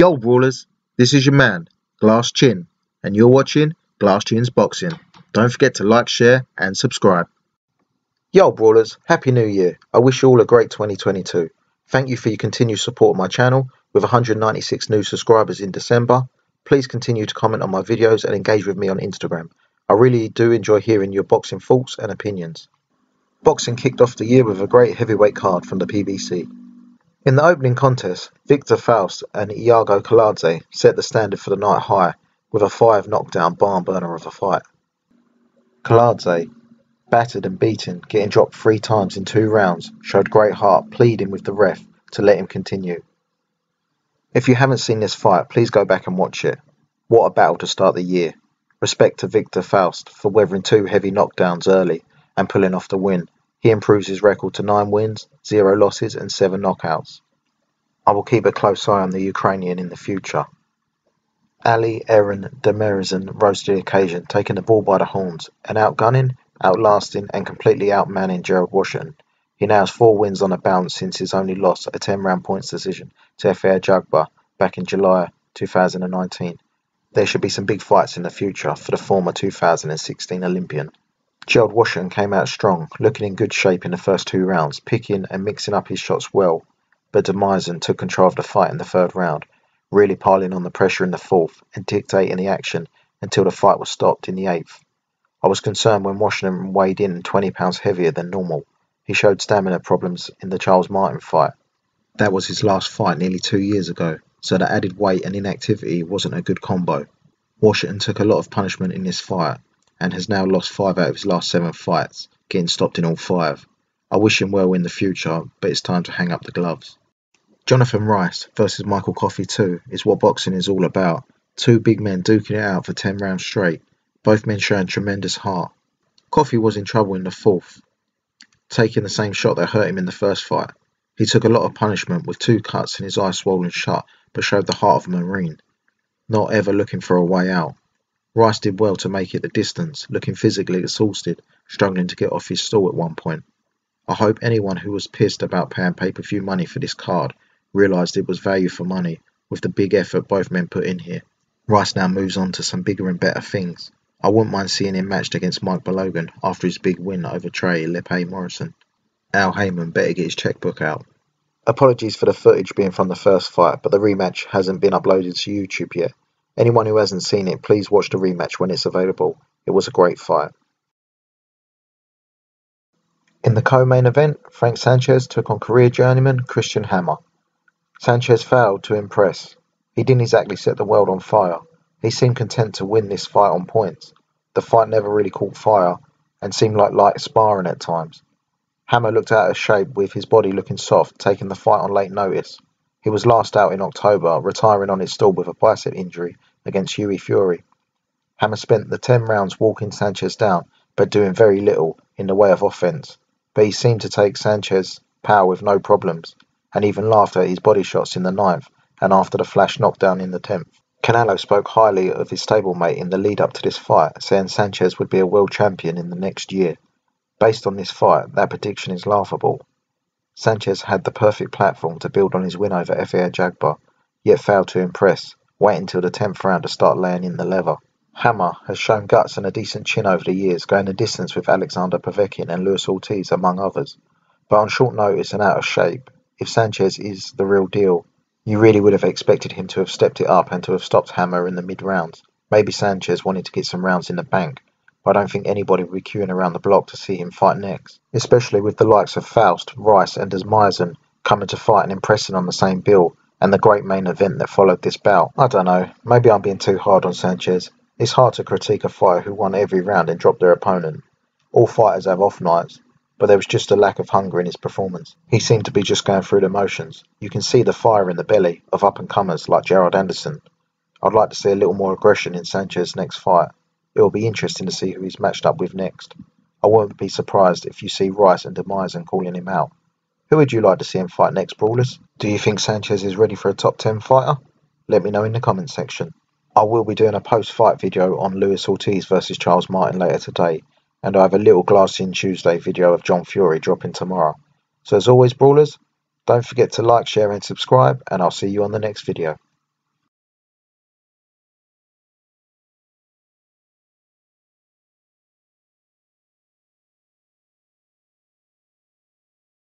Yo, Brawlers, this is your man, Glass Chin, and you're watching Glass Chin's Boxing. Don't forget to like, share, and subscribe. Yo, Brawlers, Happy New Year. I wish you all a great 2022. Thank you for your continued support of my channel, with 196 new subscribers in December. Please continue to comment on my videos and engage with me on Instagram. I really do enjoy hearing your boxing thoughts and opinions. Boxing kicked off the year with a great heavyweight card from the PBC. In the opening contest, Victor Faust and Iago Kiladze set the standard for the night high with a 5-knockdown barn burner of a fight. Kiladze, battered and beaten, getting dropped 3 times in 2 rounds, showed great heart, pleading with the ref to let him continue. If you haven't seen this fight, please go back and watch it. What a battle to start the year. Respect to Victor Faust for weathering 2 heavy knockdowns early and pulling off the win. He improves his record to 9 wins, 0 losses and 7 knockouts. I will keep a close eye on the Ukrainian in the future. Ali Eren Demirezen rose to the occasion, taking the ball by the horns and outgunning, outlasting and completely outmanning Gerald Washington. He now has 4 wins on the bounce since his only loss, a 10-round points decision to Efe Ajagba back in July 2019. There should be some big fights in the future for the former 2016 Olympian. Gerald Washington came out strong, looking in good shape in the first 2 rounds, picking and mixing up his shots well, but Demirezen took control of the fight in the 3rd round, really piling on the pressure in the 4th and dictating the action until the fight was stopped in the 8th. I was concerned when Washington weighed in 20 pounds heavier than normal. He showed stamina problems in the Charles Martin fight. That was his last fight nearly 2 years ago, so the added weight and inactivity wasn't a good combo. Washington took a lot of punishment in this fight, and has now lost 5 out of his last 7 fights, getting stopped in all 5. I wish him well in the future, but it's time to hang up the gloves. Jonathan Rice versus Michael Coffie 2 is what boxing is all about. 2 big men duking it out for 10 rounds straight, both men showing tremendous heart. Coffie was in trouble in the 4th, taking the same shot that hurt him in the first fight. He took a lot of punishment with 2 cuts and his eye swollen shut, but showed the heart of a Marine, not ever looking for a way out. Rice did well to make it the distance, looking physically exhausted, struggling to get off his stool at one point. I hope anyone who was pissed about paying pay-per-view money for this card realised it was value for money with the big effort both men put in here. Rice now moves on to some bigger and better things. I wouldn't mind seeing him matched against Mike Balogun after his big win over Trey Lippe Morrison. Al Haymon better get his checkbook out. Apologies for the footage being from the first fight, but the rematch hasn't been uploaded to YouTube yet. Anyone who hasn't seen it, please watch the rematch when it's available. It was a great fight. In the co-main event, Frank Sanchez took on career journeyman Christian Hammer. Sanchez failed to impress. He didn't exactly set the world on fire. He seemed content to win this fight on points. The fight never really caught fire and seemed like light sparring at times. Hammer looked out of shape with his body looking soft, taking the fight on late notice. He was last out in October, retiring on his stool with a bicep injury against Luis Fury. Hammer spent the 10 rounds walking Sanchez down, but doing very little in the way of offense. But he seemed to take Sanchez's power with no problems, and even laughed at his body shots in the 9th and after the flash knockdown in the 10th. Canelo spoke highly of his stablemate in the lead up to this fight, saying Sanchez would be a world champion in the next year. Based on this fight, that prediction is laughable. Sanchez had the perfect platform to build on his win over Efe Ajagba, yet failed to impress, waiting until the 10th round to start laying in the leather. Hammer has shown guts and a decent chin over the years, going the distance with Alexander Povetkin and Luis Ortiz, among others. But on short notice and out of shape, if Sanchez is the real deal, you really would have expected him to have stepped it up and to have stopped Hammer in the mid-rounds. Maybe Sanchez wanted to get some rounds in the bank, but I don't think anybody would be queuing around the block to see him fight next, especially with the likes of Faust, Rice and Demirezen coming to fight and impressing on the same bill, and the great main event that followed this bout. I don't know, maybe I'm being too hard on Sanchez. It's hard to critique a fighter who won every round and dropped their opponent. All fighters have off nights, but there was just a lack of hunger in his performance. He seemed to be just going through the motions. You can see the fire in the belly of up-and-comers like Gerald Anderson. I'd like to see a little more aggression in Sanchez's next fight. It will be interesting to see who he's matched up with next. I won't be surprised if you see Rice and Demirezen calling him out. Who would you like to see him fight next, Brawlers? Do you think Sanchez is ready for a top 10 fighter? Let me know in the comments section. I will be doing a post-fight video on Luis Ortiz versus Charles Martin later today, and I have a little Glass Chin Tuesday video of John Fury dropping tomorrow. So as always, Brawlers, don't forget to like, share and subscribe, and I'll see you on the next video.